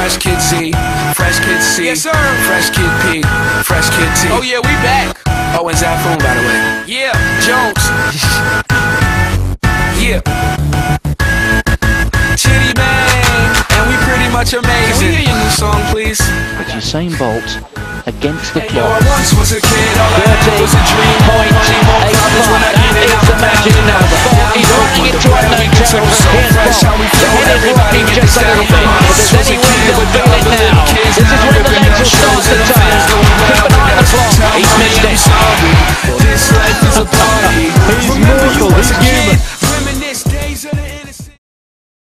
Fresh Kid C, Fresh Kid C, yes, sir. Fresh Kid P, Fresh Kid T. Oh yeah, we back. Oh, and Zaffone, by the way. Yeah, Jones. Yeah. Chitty bang, and we pretty much amazing. Can we hear your new song, please? It's Usain Bolt, Against the Clock. Hey, yo, I once was a kid, all I had was a dream. So fresh, how we feel, everybody just out of the box. There's any way to do it now.